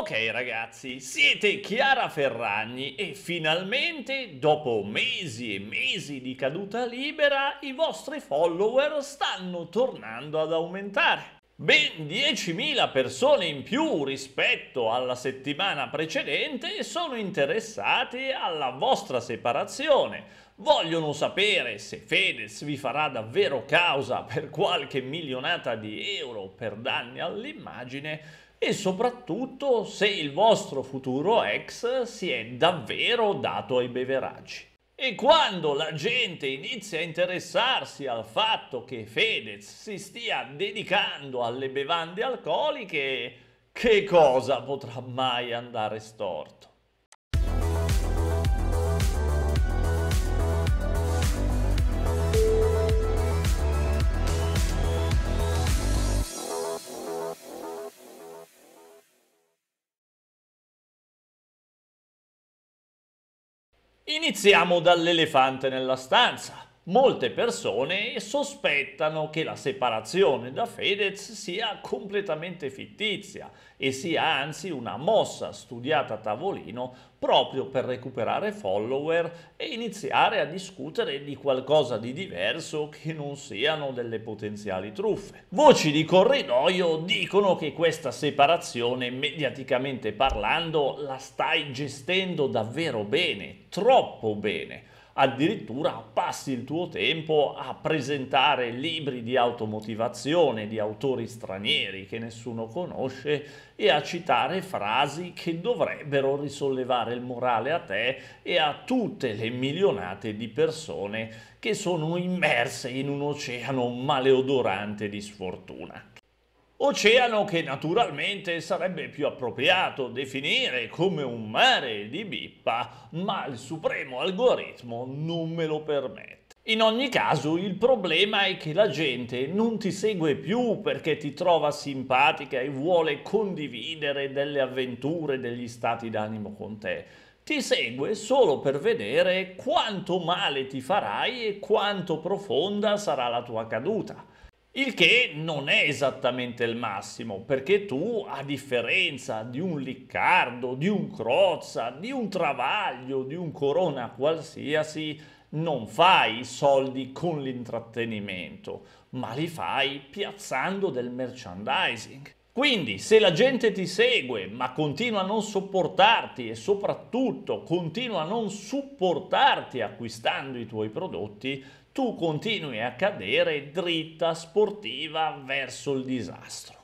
Ok ragazzi, siete Chiara Ferragni e finalmente, dopo mesi e mesi di caduta libera, i vostri follower stanno tornando ad aumentare. Ben 10.000 persone in più rispetto alla settimana precedente sono interessate alla vostra separazione. Vogliono sapere se Fedez vi farà davvero causa per qualche milionata di euro per danni all'immagine e soprattutto se il vostro futuro ex si è davvero dato ai beveraggi. E quando la gente inizia a interessarsi al fatto che Fedez si stia dedicando alle bevande alcoliche, che cosa potrà mai andare storto? Iniziamo dall'elefante nella stanza. Molte persone sospettano che la separazione da Fedez sia completamente fittizia e sia anzi una mossa studiata a tavolino proprio per recuperare follower e iniziare a discutere di qualcosa di diverso che non siano delle potenziali truffe. Voci di corridoio dicono che questa separazione, mediaticamente parlando, la stai gestendo davvero bene, troppo bene. Addirittura passi il tuo tempo a presentare libri di automotivazione di autori stranieri che nessuno conosce e a citare frasi che dovrebbero risollevare il morale a te e a tutte le milionate di persone che sono immerse in un oceano maleodorante di sfortuna. Oceano che naturalmente sarebbe più appropriato definire come un mare di bippa, ma il supremo algoritmo non me lo permette. In ogni caso il problema è che la gente non ti segue più perché ti trova simpatica e vuole condividere delle avventure, degli stati d'animo con te. Ti segue solo per vedere quanto male ti farai e quanto profonda sarà la tua caduta. Il che non è esattamente il massimo, perché tu, a differenza di un Liccardo, di un Crozza, di un Travaglio, di un Corona qualsiasi, non fai i soldi con l'intrattenimento, ma li fai piazzando del merchandising. Quindi, se la gente ti segue, ma continua a non sopportarti e soprattutto continua a non supportarti acquistando i tuoi prodotti, tu continui a cadere dritta sportiva verso il disastro.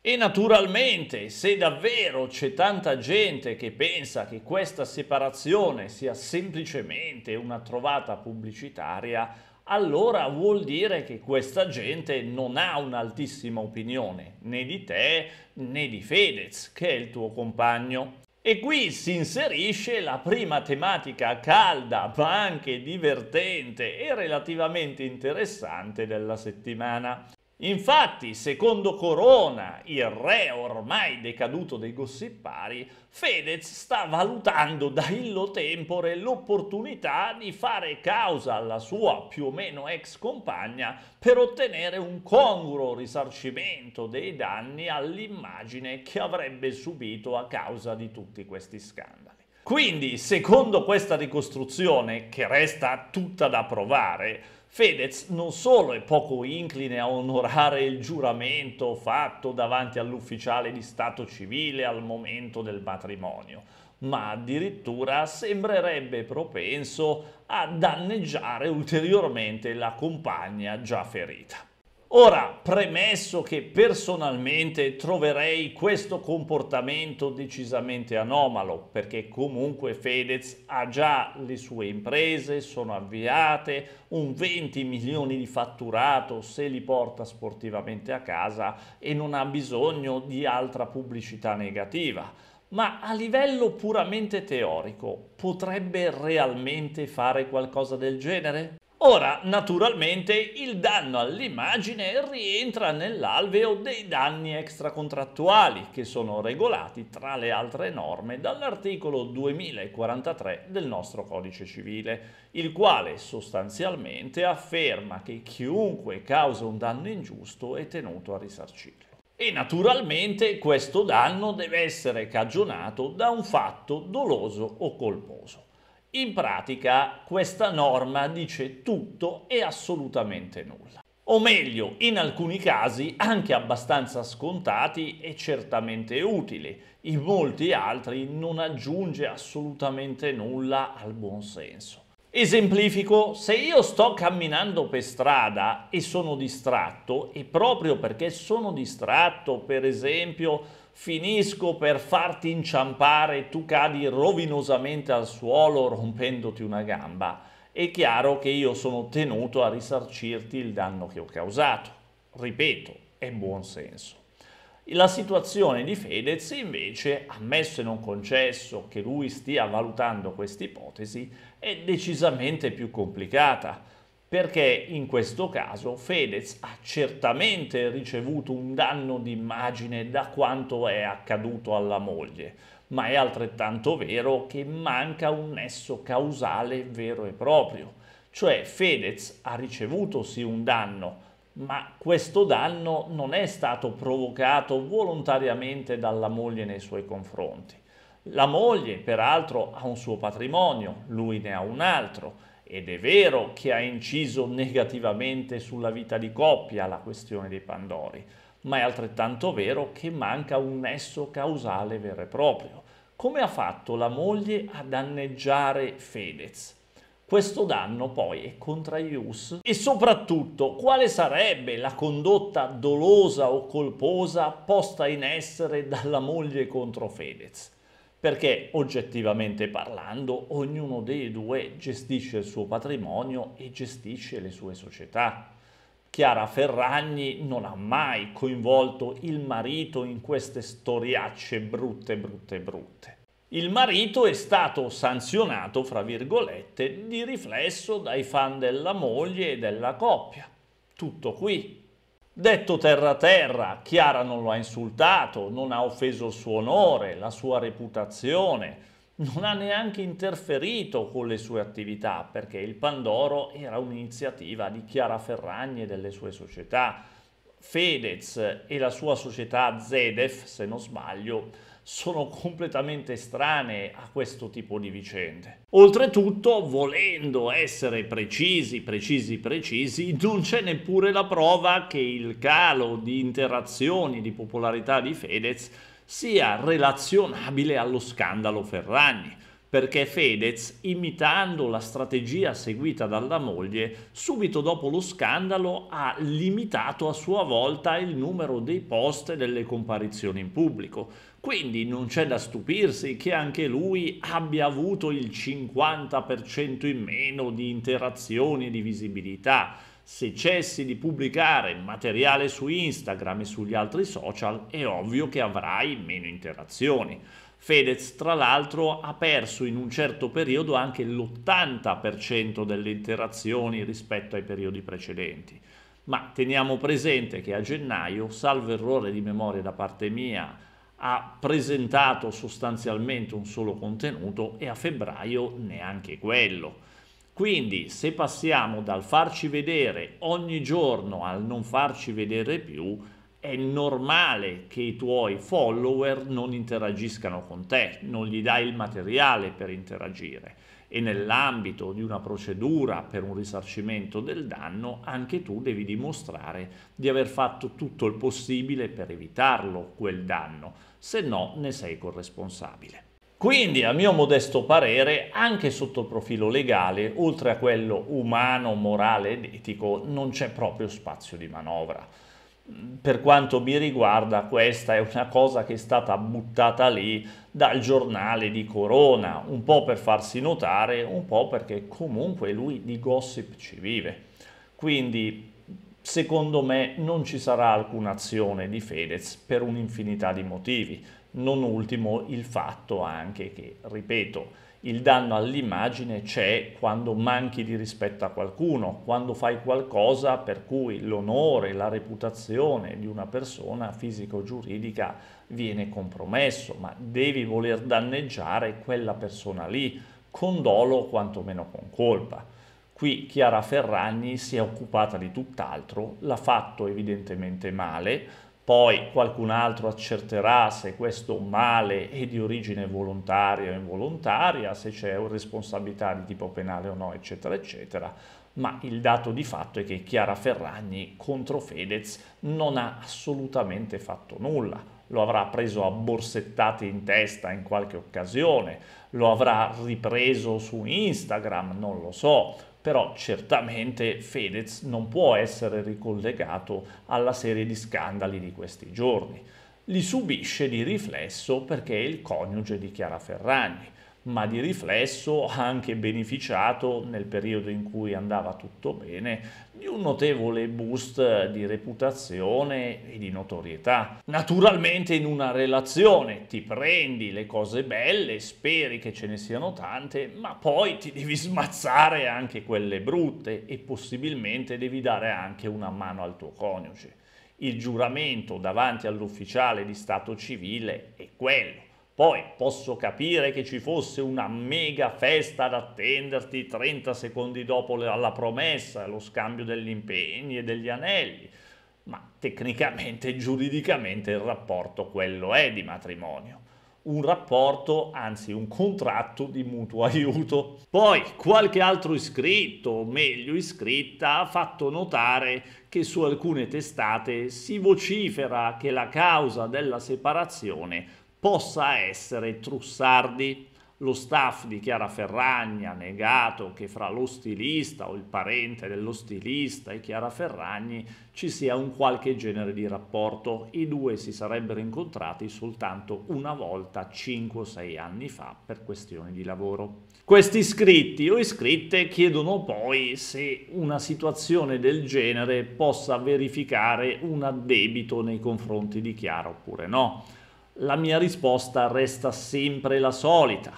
E naturalmente, se davvero c'è tanta gente che pensa che questa separazione sia semplicemente una trovata pubblicitaria, allora vuol dire che questa gente non ha un'altissima opinione, né di te né di Fedez, che è il tuo compagno. E qui si inserisce la prima tematica calda, ma anche divertente e relativamente interessante della settimana. Infatti, secondo Corona, il re ormai decaduto dei gossipari, Fedez sta valutando da illo tempore l'opportunità di fare causa alla sua più o meno ex compagna per ottenere un congruo risarcimento dei danni all'immagine che avrebbe subito a causa di tutti questi scandali. Quindi, secondo questa ricostruzione, che resta tutta da provare, Fedez non solo è poco incline a onorare il giuramento fatto davanti all'ufficiale di stato civile al momento del matrimonio, ma addirittura sembrerebbe propenso a danneggiare ulteriormente la compagna già ferita. Ora, premesso che personalmente troverei questo comportamento decisamente anomalo, perché comunque Fedez ha già le sue imprese, sono avviate, un 20 milioni di fatturato se li porta sportivamente a casa e non ha bisogno di altra pubblicità negativa, ma a livello puramente teorico potrebbe realmente fare qualcosa del genere? Ora, naturalmente, il danno all'immagine rientra nell'alveo dei danni extracontrattuali, che sono regolati, tra le altre norme, dall'articolo 2043 del nostro Codice Civile, il quale sostanzialmente afferma che chiunque causa un danno ingiusto è tenuto a risarcirlo. e naturalmente questo danno deve essere cagionato da un fatto doloso o colposo. In pratica questa norma dice tutto e assolutamente nulla. O meglio, in alcuni casi anche abbastanza scontati e certamente utili, in molti altri non aggiunge assolutamente nulla al buon senso. Esemplifico, se io sto camminando per strada e sono distratto, e proprio perché sono distratto, per esempio, finisco per farti inciampare, tu cadi rovinosamente al suolo rompendoti una gamba, è chiaro che io sono tenuto a risarcirti il danno che ho causato. Ripeto, è buon senso. La situazione di Fedez invece, ammesso e non concesso che lui stia valutando questa ipotesi, è decisamente più complicata, perché in questo caso Fedez ha certamente ricevuto un danno d'immagine da quanto è accaduto alla moglie, ma è altrettanto vero che manca un nesso causale vero e proprio, cioè Fedez ha ricevuto sì un danno, ma questo danno non è stato provocato volontariamente dalla moglie nei suoi confronti. La moglie, peraltro, ha un suo patrimonio, lui ne ha un altro, ed è vero che ha inciso negativamente sulla vita di coppia la questione dei Pandori, ma è altrettanto vero che manca un nesso causale vero e proprio. Come ha fatto la moglie a danneggiare Fedez? Questo danno poi è contra ius, e soprattutto quale sarebbe la condotta dolosa o colposa posta in essere dalla moglie contro Fedez? Perché oggettivamente parlando ognuno dei due gestisce il suo patrimonio e gestisce le sue società. Chiara Ferragni non ha mai coinvolto il marito in queste storiacce brutte. Il marito è stato sanzionato, fra virgolette, di riflesso dai fan della moglie e della coppia. Tutto qui. Detto terra terra, Chiara non lo ha insultato, non ha offeso il suo onore, la sua reputazione, non ha neanche interferito con le sue attività, perché il Pandoro era un'iniziativa di Chiara Ferragni e delle sue società. Fedez e la sua società Zedef, se non sbaglio, sono completamente estranee a questo tipo di vicende. Oltretutto, volendo essere precisi, non c'è neppure la prova che il calo di interazioni di popolarità di Fedez sia relazionabile allo scandalo Ferragni, perché Fedez, imitando la strategia seguita dalla moglie, subito dopo lo scandalo ha limitato a sua volta il numero dei post e delle comparizioni in pubblico. Quindi non c'è da stupirsi che anche lui abbia avuto il 50% in meno di interazioni e di visibilità. Se cessi di pubblicare materiale su Instagram e sugli altri social, è ovvio che avrai meno interazioni. Fedez, tra l'altro, ha perso in un certo periodo anche l'80% delle interazioni rispetto ai periodi precedenti. Ma teniamo presente che a gennaio, salvo errore di memoria da parte mia, ha presentato sostanzialmente un solo contenuto e a febbraio neanche quello. Quindi, se passiamo dal farci vedere ogni giorno al non farci vedere più, è normale che i tuoi follower non interagiscano con te, non gli dai il materiale per interagire, e nell'ambito di una procedura per un risarcimento del danno anche tu devi dimostrare di aver fatto tutto il possibile per evitarlo quel danno, se no ne sei corresponsabile. Quindi, a mio modesto parere, anche sotto il profilo legale, oltre a quello umano, morale ed etico, non c'è proprio spazio di manovra. Per quanto mi riguarda, questa è una cosa che è stata buttata lì dal giornale di Corona, un po' per farsi notare, un po' perché comunque lui di gossip ci vive. Quindi, secondo me, non ci sarà alcuna azione di Fedez per un'infinità di motivi, non ultimo il fatto anche che, ripeto, il danno all'immagine c'è quando manchi di rispetto a qualcuno, quando fai qualcosa per cui l'onore, la reputazione di una persona fisica o giuridica viene compromesso, ma devi voler danneggiare quella persona lì, con dolo o quantomeno con colpa. Qui Chiara Ferragni si è occupata di tutt'altro, l'ha fatto evidentemente male, Poi qualcun altro accerterà se questo male è di origine volontaria o involontaria, se c'è responsabilità di tipo penale o no, eccetera, eccetera. Ma il dato di fatto è che Chiara Ferragni contro Fedez non ha assolutamente fatto nulla. Lo avrà preso a borsettate in testa in qualche occasione, lo avrà ripreso su Instagram, non lo so. Però certamente Fedez non può essere ricollegato alla serie di scandali di questi giorni. Li subisce di riflesso perché è il coniuge di Chiara Ferragni, ma di riflesso ha anche beneficiato, nel periodo in cui andava tutto bene, di un notevole boost di reputazione e di notorietà. Naturalmente in una relazione ti prendi le cose belle, speri che ce ne siano tante, ma poi ti devi smazzare anche quelle brutte e possibilmente devi dare anche una mano al tuo coniuge. Il giuramento davanti all'ufficiale di stato civile è quello. Poi posso capire che ci fosse una mega festa ad attenderti 30 secondi dopo la promessa, lo scambio degli impegni e degli anelli, ma tecnicamente e giuridicamente il rapporto quello è di matrimonio. Un rapporto, anzi un contratto di mutuo aiuto. Poi qualche altro iscritto, o meglio iscritta, ha fatto notare che su alcune testate si vocifera che la causa della separazione possa essere Trussardi. Lo staff di Chiara Ferragni ha negato che fra lo stilista o il parente dello stilista e Chiara Ferragni ci sia un qualche genere di rapporto. I due si sarebbero incontrati soltanto una volta 5 o 6 anni fa per questioni di lavoro. Questi iscritti o iscritte chiedono poi se una situazione del genere possa verificare un addebito nei confronti di Chiara oppure no. La mia risposta resta sempre la solita.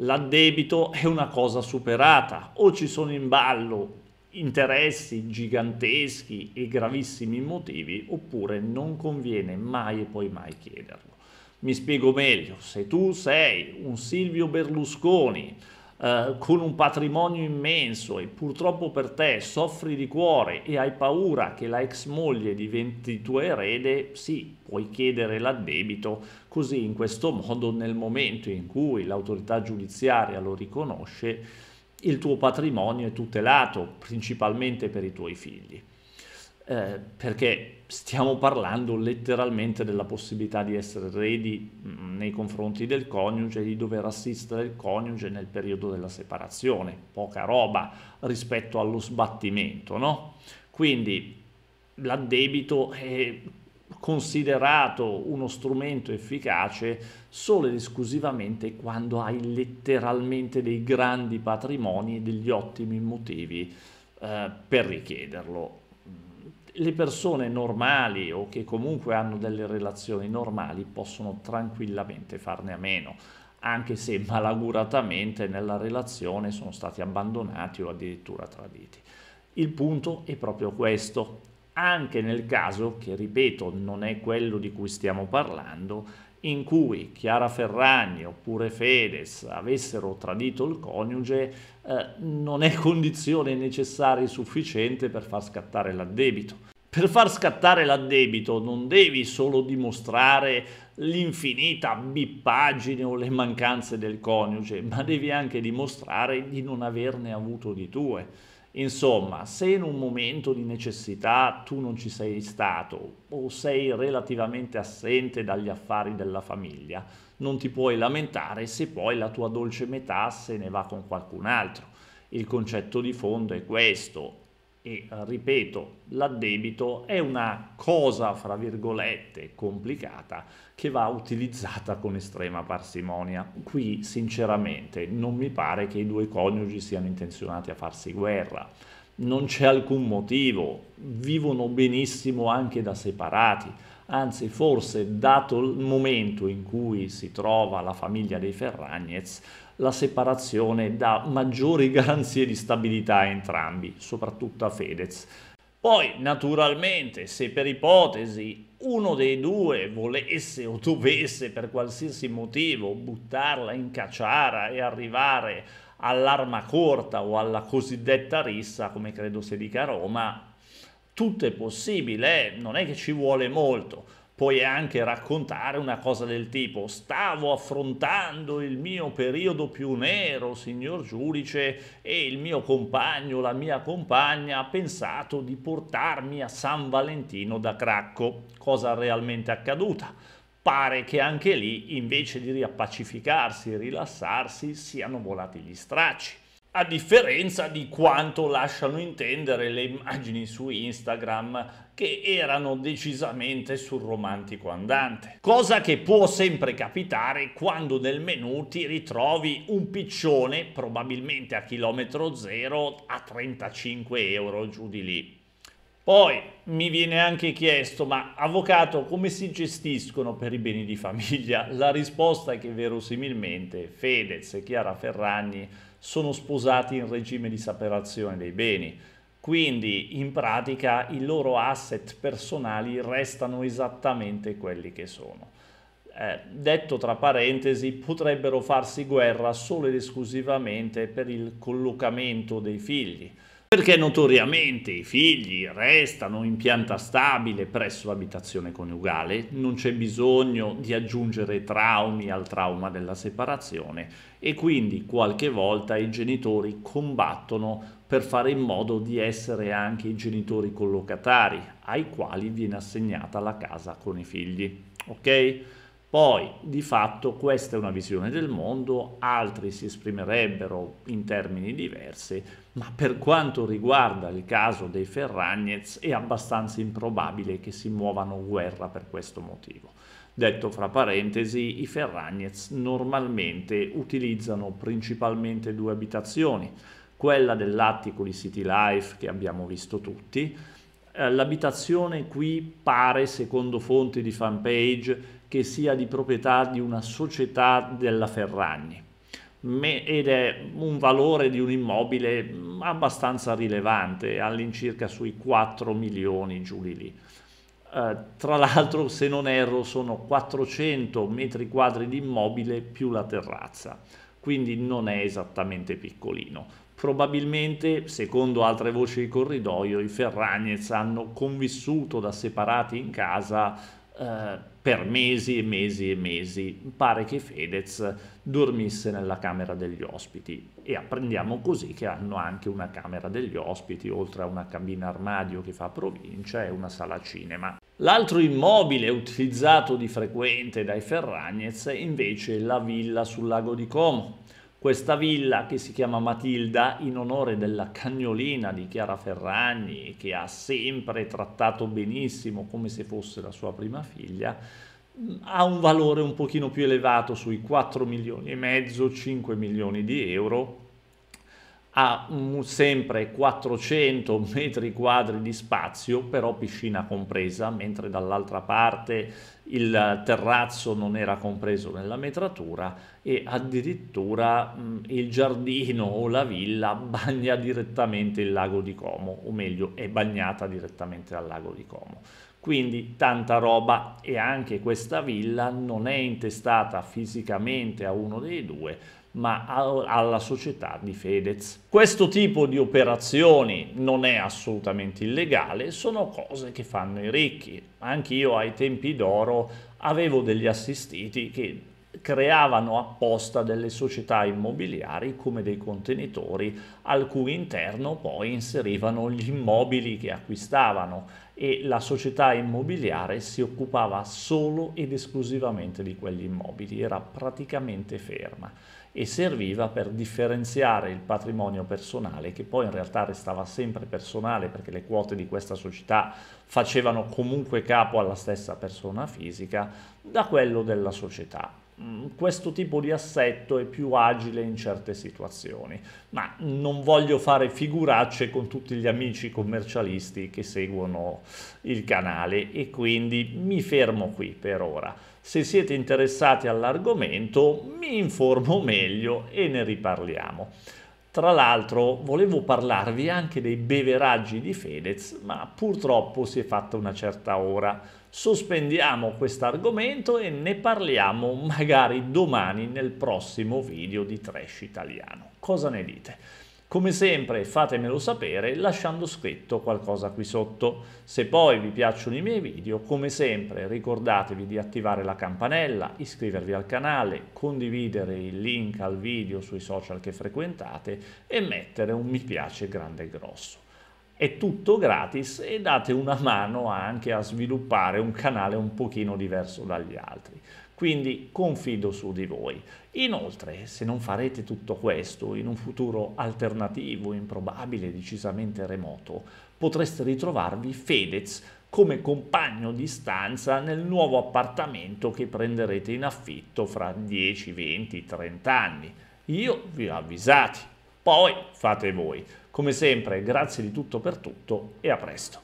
L'addebito è una cosa superata, o ci sono in ballo interessi giganteschi e gravissimi motivi, oppure non conviene mai e poi mai chiederlo. Mi spiego meglio, se tu sei un Silvio Berlusconi con un patrimonio immenso e purtroppo per te soffri di cuore e hai paura che la ex moglie diventi tua erede, sì, puoi chiedere l'addebito, così in questo modo nel momento in cui l'autorità giudiziaria lo riconosce il tuo patrimonio è tutelato, principalmente per i tuoi figli. Perché stiamo parlando letteralmente della possibilità di essere eredi nei confronti del coniuge, di dover assistere il coniuge nel periodo della separazione, poca roba rispetto allo sbattimento, no? Quindi l'addebito è considerato uno strumento efficace solo ed esclusivamente quando hai letteralmente dei grandi patrimoni e degli ottimi motivi per richiederlo. Le persone normali o che comunque hanno delle relazioni normali possono tranquillamente farne a meno, anche se malaguratamente nella relazione sono stati abbandonati o addirittura traditi. Il punto è proprio questo, anche nel caso, che ripeto non è quello di cui stiamo parlando, in cui Chiara Ferragni oppure Fedez avessero tradito il coniuge, non è condizione necessaria e sufficiente per far scattare l'addebito. Per far scattare l'addebito non devi solo dimostrare l'infinita bippaggine o le mancanze del coniuge, ma devi anche dimostrare di non averne avuto di tue. Insomma, se in un momento di necessità tu non ci sei stato o sei relativamente assente dagli affari della famiglia, non ti puoi lamentare se poi la tua dolce metà se ne va con qualcun altro. Il concetto di fondo è questo e, ripeto, l'addebito è una cosa, fra virgolette, complicata che va utilizzata con estrema parsimonia. Qui, sinceramente, non mi pare che i due coniugi siano intenzionati a farsi guerra. Non c'è alcun motivo, vivono benissimo anche da separati. Anzi, forse, dato il momento in cui si trova la famiglia dei Ferragnez, la separazione dà maggiori garanzie di stabilità a entrambi, soprattutto a Fedez. Poi, naturalmente, se per ipotesi uno dei due volesse o dovesse per qualsiasi motivo buttarla in caciara e arrivare all'arma corta o alla cosiddetta rissa, come credo si dica a Roma, tutto è possibile, non è che ci vuole molto. Puoi anche raccontare una cosa del tipo: stavo affrontando il mio periodo più nero, signor giudice, e il mio compagno, la mia compagna, ha pensato di portarmi a San Valentino da Cracco. Cosa realmente accaduta? Pare che anche lì, invece di riappacificarsi e rilassarsi, siano volati gli stracci. A differenza di quanto lasciano intendere le immagini su Instagram, che erano decisamente sul romantico andante. Cosa che può sempre capitare quando nel menù ti ritrovi un piccione, probabilmente a chilometro zero, a 35 euro giù di lì. Poi mi viene anche chiesto: ma avvocato, come si gestiscono per i beni di famiglia? La risposta è che verosimilmente Fedez e Chiara Ferragni sono sposati in regime di separazione dei beni, quindi in pratica i loro asset personali restano esattamente quelli che sono. Detto tra parentesi, potrebbero farsi guerra solo ed esclusivamente per il collocamento dei figli, perché notoriamente i figli restano in pianta stabile presso l'abitazione coniugale, non c'è bisogno di aggiungere traumi al trauma della separazione e quindi qualche volta i genitori combattono per fare in modo di essere anche i genitori collocatari, ai quali viene assegnata la casa con i figli, ok? Poi, di fatto, questa è una visione del mondo, altri si esprimerebbero in termini diversi, ma per quanto riguarda il caso dei Ferragnez è abbastanza improbabile che si muovano guerra per questo motivo. Detto fra parentesi, i Ferragnez normalmente utilizzano principalmente due abitazioni, quella dell'attico di City Life che abbiamo visto tutti. L'abitazione qui pare, secondo fonti di Fanpage, che sia di proprietà di una società della Ferragni ed è un valore di un immobile abbastanza rilevante, all'incirca sui 4 milioni giù di lì. Tra l'altro, se non erro, sono 400 metri quadri di immobile più la terrazza, quindi non è esattamente piccolino. Probabilmente, secondo altre voci di corridoio, i Ferragnez hanno convissuto da separati in casa per mesi e mesi e mesi. Pare che Fedez dormisse nella camera degli ospiti e apprendiamo così che hanno anche una camera degli ospiti, oltre a una cabina armadio che fa provincia e una sala cinema. L'altro immobile utilizzato di frequente dai Ferragnez è invece la villa sul lago di Como. Questa villa, che si chiama Matilda in onore della cagnolina di Chiara Ferragni, che ha sempre trattato benissimo come se fosse la sua prima figlia, ha un valore un pochino più elevato, sui 4 milioni e mezzo, 5 milioni di euro, ha sempre 400 metri quadri di spazio, però piscina compresa, mentre dall'altra parte il terrazzo non era compreso nella metratura e addirittura il giardino o la villa bagna direttamente il lago di Como, o meglio è bagnata direttamente dal lago di Como. Quindi tanta roba, e anche questa villa non è intestata fisicamente a uno dei due, ma alla società di Fedez. Questo tipo di operazioni non è assolutamente illegale, sono cose che fanno i ricchi. Anch'io ai tempi d'oro avevo degli assistiti che creavano apposta delle società immobiliari come dei contenitori al cui interno poi inserivano gli immobili che acquistavano, e la società immobiliare si occupava solo ed esclusivamente di quegli immobili, era praticamente ferma e serviva per differenziare il patrimonio personale, che poi in realtà restava sempre personale perché le quote di questa società facevano comunque capo alla stessa persona fisica, da quello della società. Questo tipo di assetto è più agile in certe situazioni, ma non voglio fare figuracce con tutti gli amici commercialisti che seguono il canale e quindi mi fermo qui per ora. Se siete interessati all'argomento mi informo meglio e ne riparliamo. Tra l'altro volevo parlarvi anche dei beveraggi di Fedez, ma purtroppo si è fatta una certa ora. Sospendiamo questo argomento e ne parliamo magari domani nel prossimo video di Trash Italiano. Cosa ne dite? Come sempre fatemelo sapere lasciando scritto qualcosa qui sotto. Se poi vi piacciono i miei video, come sempre ricordatevi di attivare la campanella, iscrivervi al canale, condividere il link al video sui social che frequentate e mettere un mi piace grande e grosso. È tutto gratis e date una mano anche a sviluppare un canale un pochino diverso dagli altri. Quindi confido su di voi. Inoltre, se non farete tutto questo in un futuro alternativo, improbabile, decisamente remoto, potreste ritrovarvi Fedez come compagno di stanza nel nuovo appartamento che prenderete in affitto fra 10, 20, 30 anni. Io vi ho avvisati, poi fate voi. Come sempre, grazie di tutto per tutto e a presto.